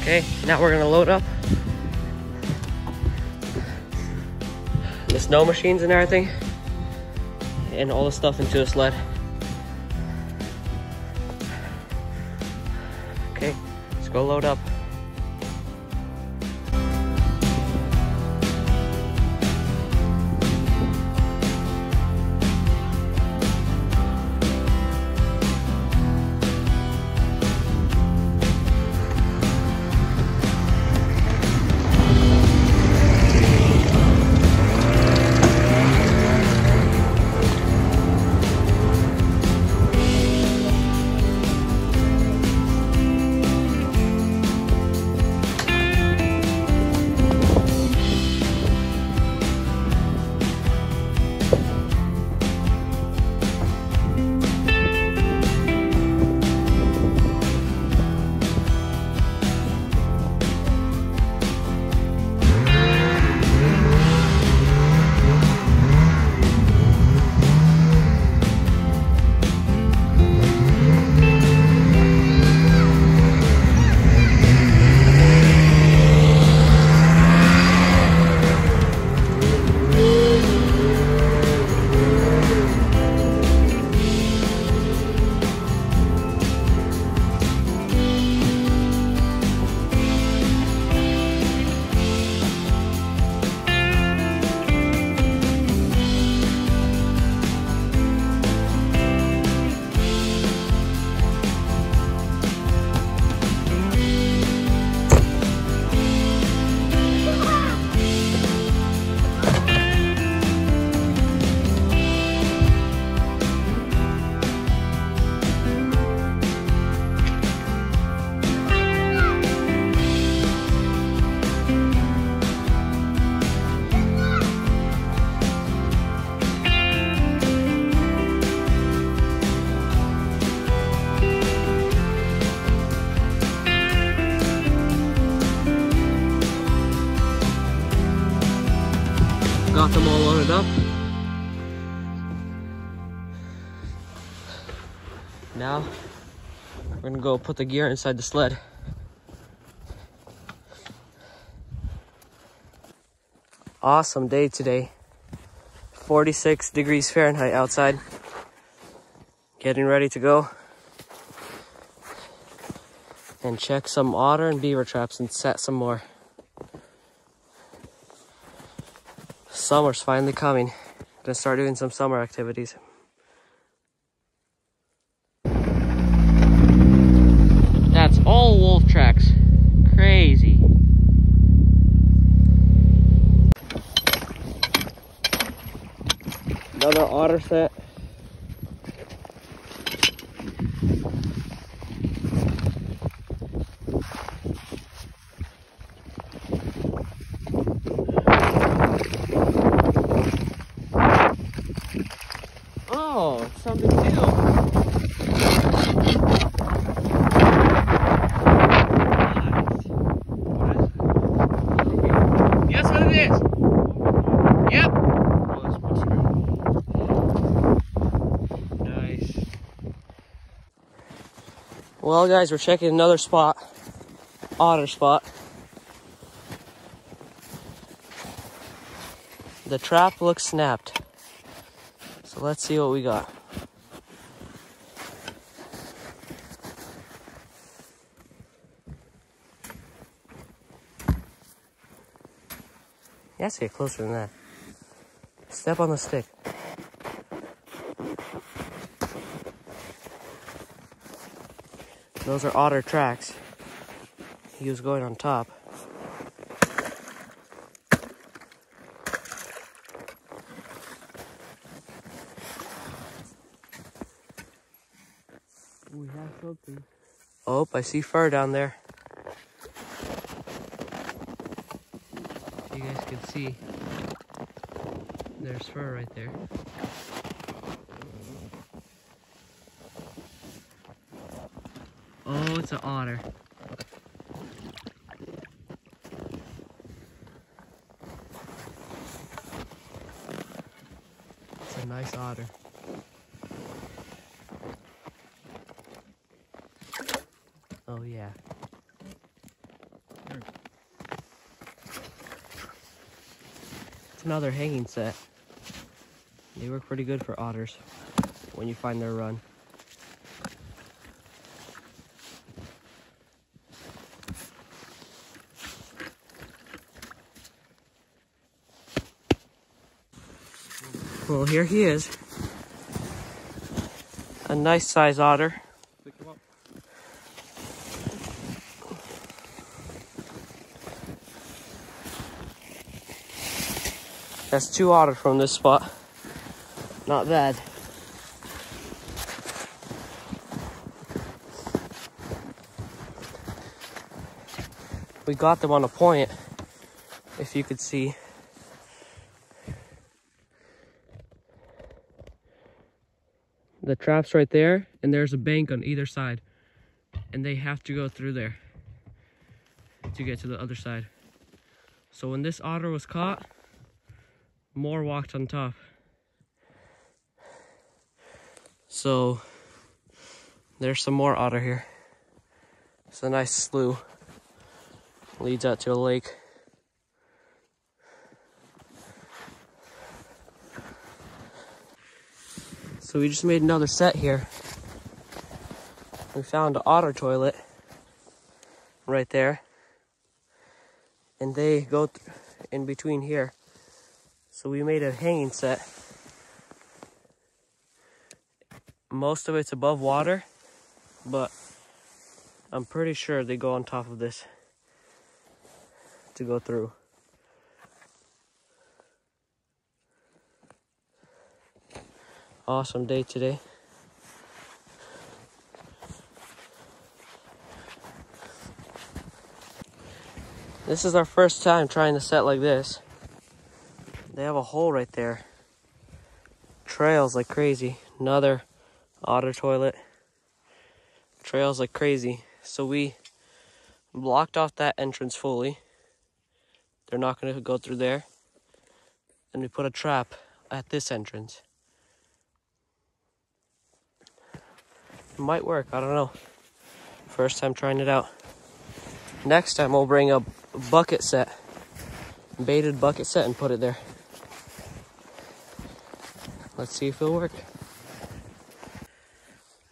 Okay, now we're gonna load up the snow machines and everything and all the stuff into the sled. Okay, let's go load up. Got them all loaded up. Now we're gonna go put the gear inside the sled. Awesome day today. 46 degrees Fahrenheit outside. Getting ready to go and check some otter and beaver traps and set some more. Summer's finally coming. Gonna start doing some summer activities. That's all wolf tracks. Crazy. Another otter set. Something new. Nice. Guess what it is? Yep. Nice. Well, guys, we're checking another spot. Otter spot. The trap looks snapped. So let's see what we got. You have to get closer than that. Step on the stick. Those are otter tracks. He was going on top. We have something. Oh, I see fur down there. You guys can see there's fur right there. Oh, it's an otter. It's a nice otter. Oh yeah. That's another hanging set. They work pretty good for otters when you find their run. Well, here he is. A nice size otter. Pick him up. That's two otter from this spot. Not bad. We got them on a point, if you could see. The trap's right there, and there's a bank on either side. And they have to go through there to get to the other side. So when this otter was caught, more walked on top. So there's some more otter here. It's a nice slough. Leads out to a lake. So we just made another set here. We found an otter toilet right there. And they go in between here. So we made a hanging set. Most of it's above water, but I'm pretty sure they go on top of this to go through. Awesome day today. This is our first time trying a set like this. They have a hole right there. Trails like crazy. Another otter toilet. Trails like crazy. So we blocked off that entrance fully. They're not going to go through there. And we put a trap at this entrance. It might work, I don't know. First time trying it out. Next time we'll bring a bucket set. Baited bucket set and put it there. Let's see if it'll work.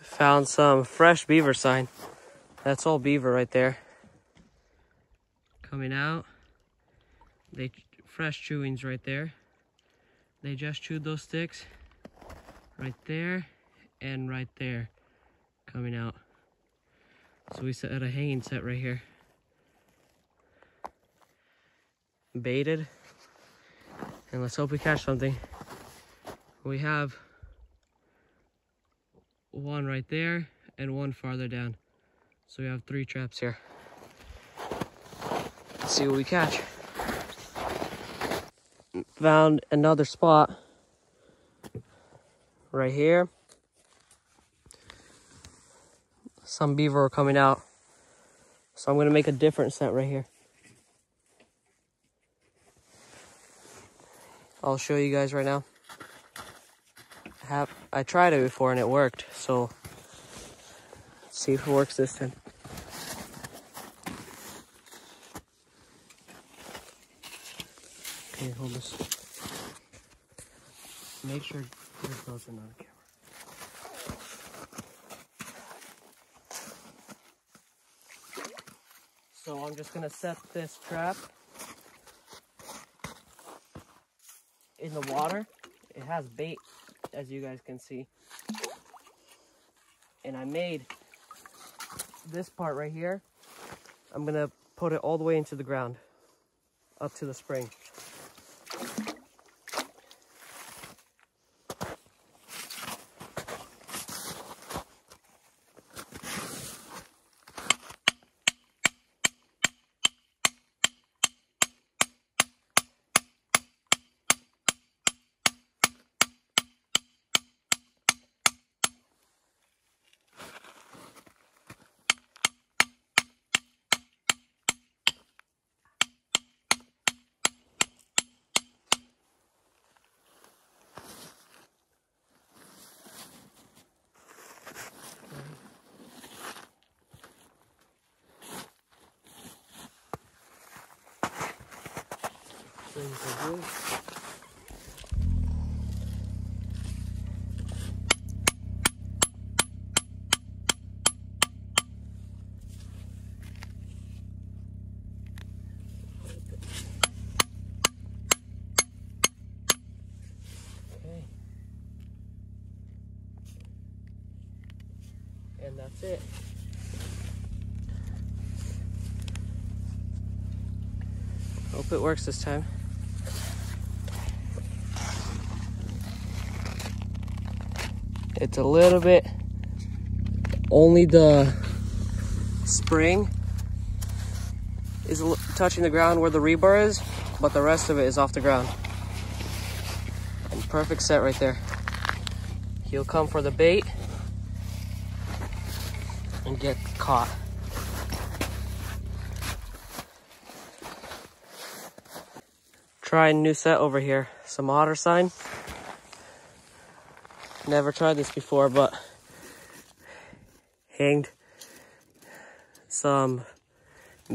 Found some fresh beaver sign. That's all beaver right there. Coming out. They fresh chewings right there. They just chewed those sticks right there and right there coming out. So we set a hanging set right here. Baited. And let's hope we catch something. We have one right there and one farther down. So we have three traps here. Let's see what we catch. Found another spot right here. Some beaver are coming out. So I'm gonna make a different set right here. I'll show you guys right now. I tried it before and it worked, so let's see if it works this time. Okay, hold this. Make sure you're close enough on camera. So I'm just gonna set this trap in the water. It has bait, as you guys can see. And I made this part right here. I'm gonna put it all the way into the ground, up to the spring. things like this. And that's it. Hope it works this time. It's a little bit, only the spring is touching the ground where the rebar is, but the rest of it is off the ground. And perfect set right there. He'll come for the bait and get caught. Trying new set over here, some otter sign. Never tried this before, but hanged some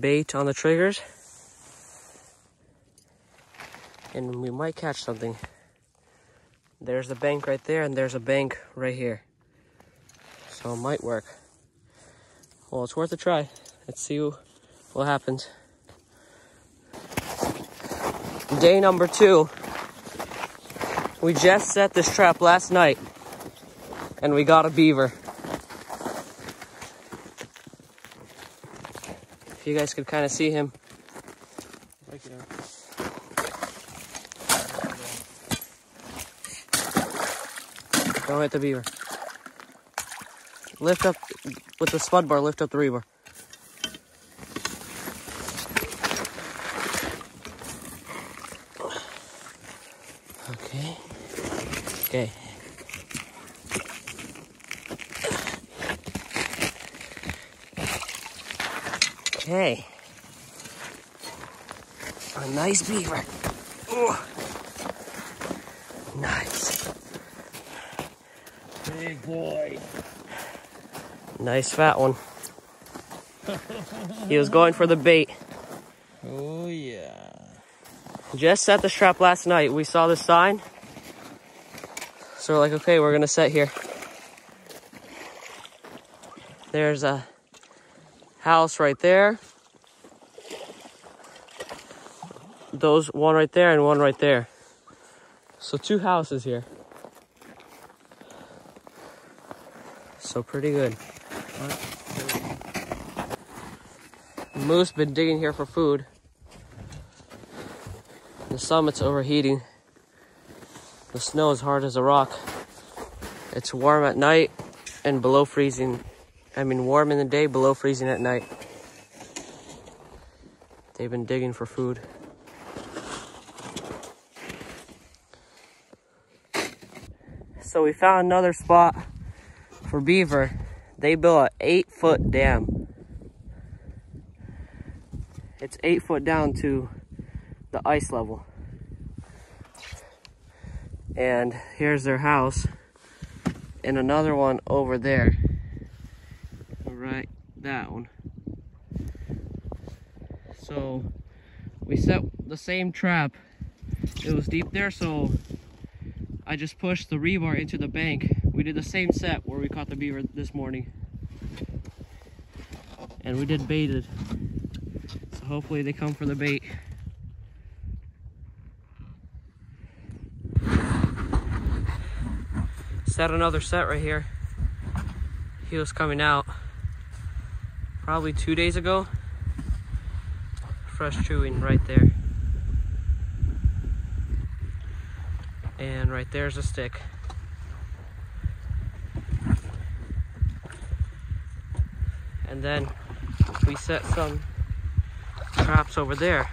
bait on the triggers and we might catch something. There's the bank right there and there's a bank right here, so it might work. Well, it's worth a try. Let's see what happens. Day number 2. We just set this trap last night and we got a beaver. If you guys could kind of see him. Don't hit the beaver. Lift up with the spud bar, lift up the rebar. Okay. Okay. Okay. A nice beaver. Ooh. Nice. Big boy. Nice fat one. He was going for the bait. Oh yeah. Just set this trap last night. We saw this sign. So we're like, okay, we're gonna set here. There's a house right there. Those, one right there and one right there. So 2 houses here. So pretty good. Moose been digging here for food. The summit's overheating. The snow is hard as a rock. It's warm at night and below freezing. I mean, warm in the day, below freezing at night. They've been digging for food. So we found another spot for beaver. They built an 8-foot dam. It's 8 foot down to the ice level. And here's their house. And another one over there. Right down. So we set the same trap. It was deep there, so I just pushed the rebar into the bank. We did the same set where we caught the beaver this morning. And we did baited. So hopefully they come for the bait. Set another set right here. He was coming out probably 2 days ago. Fresh chewing right there. And right there's a stick. And then we set some traps over there.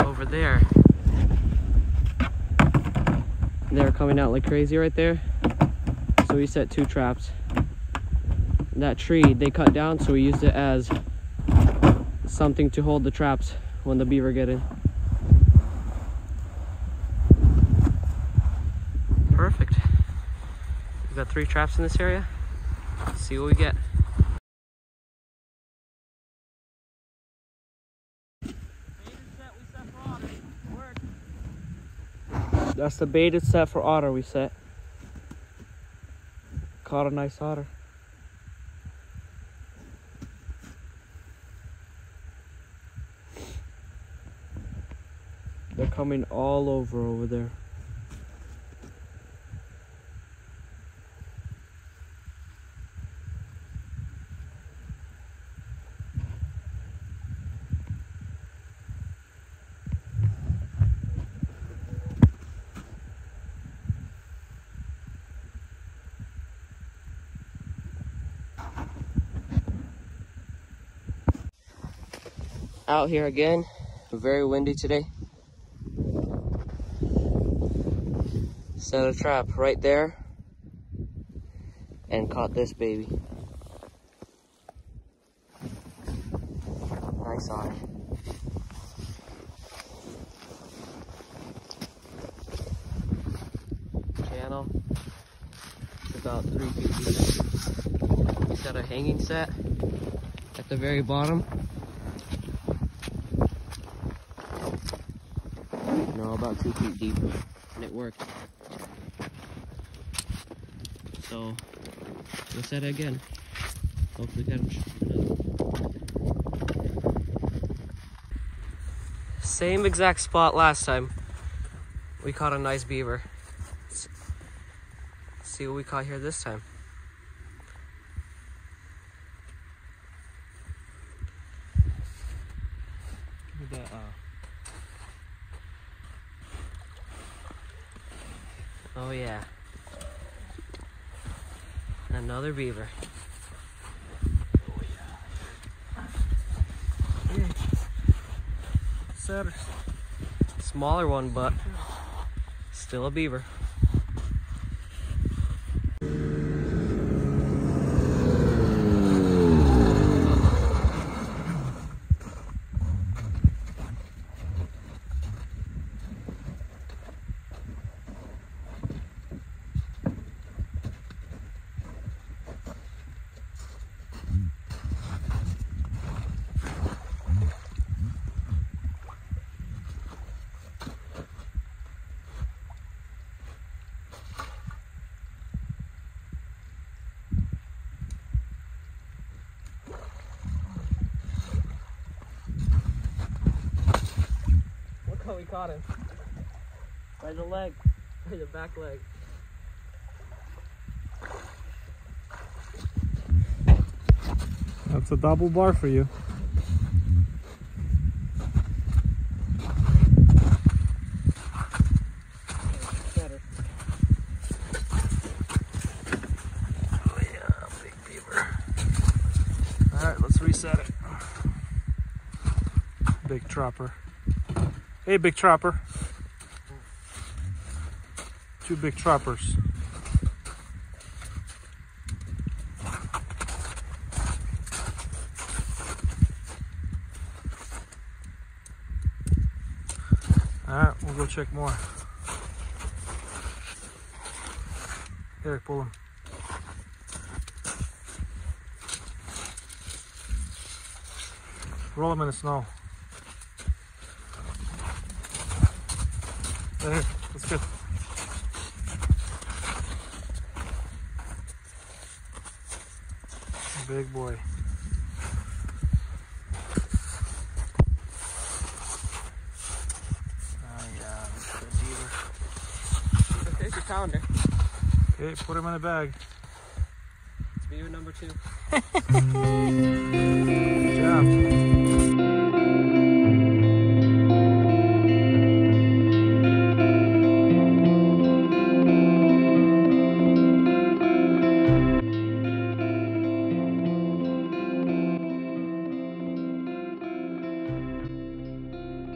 Over there. They're coming out like crazy right there. So we set 2 traps. That tree they cut down, so we used it as something to hold the traps when the beaver get in. Perfect. We've got 3 traps in this area. Let's see what we get. That's the baited set for otter we set. Caught a nice otter. They're coming all over there. Out here again, very windy today. Set a trap right there and caught this baby. Nice otter. Channel, it's about 3 feet deep. We set a hanging set at the very bottom. About 2 feet deep, and it worked. So we'll set it again. Hopefully catch another. Same exact spot last time. We caught a nice beaver. Let's see what we caught here this time. Look at that. Oh yeah, another beaver. Oh yeah. Yeah. Setter. Smaller one, but still a beaver. We caught him by the leg, by the back leg. That's a double bar for you. Oh yeah, big beaver. All right, let's reset it. Big trapper. Hey, big trapper. Two big trappers. All right, we'll go check more. Eric, pull him. Roll him in the snow. There, that's good. Big boy. Oh yeah, that's a beaver. There's your pounder. Okay, put him in a bag. It's beaver number 2.